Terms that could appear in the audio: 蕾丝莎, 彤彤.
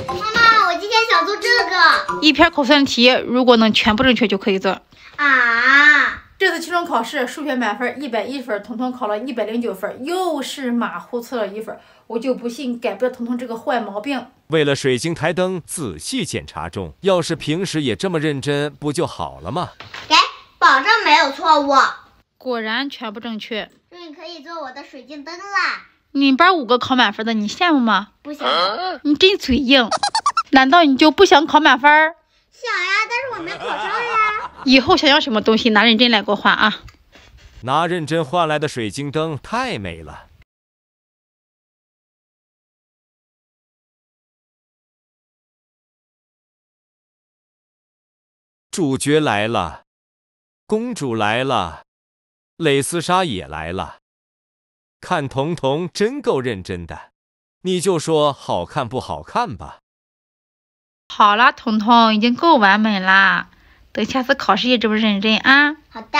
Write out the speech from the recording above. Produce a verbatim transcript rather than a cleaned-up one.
妈妈，我今天想做这个。一篇口算题，如果能全部正确就可以做。啊！这次期中考试数学满分一百一十分，彤彤考了一百零九分，又是马虎测了一分。我就不信改不了彤彤这个坏毛病。为了水晶台灯，仔细检查中。要是平时也这么认真，不就好了吗？给，保证没有错误。果然全部正确。终于可以做我的水晶灯啦！ 你们班五个考满分的，你羡慕吗？不羡慕。你真嘴硬，难道你就不想考满分？想呀，但是我没考上呀。以后想要什么东西，拿认真来给我换啊！拿认真换来的水晶灯太美了。主角来了，公主来了，蕾丝莎也来了。 看彤彤真够认真的，你就说好看不好看吧。好啦，彤彤已经够完美啦，等下次考试也这么认真啊。好的。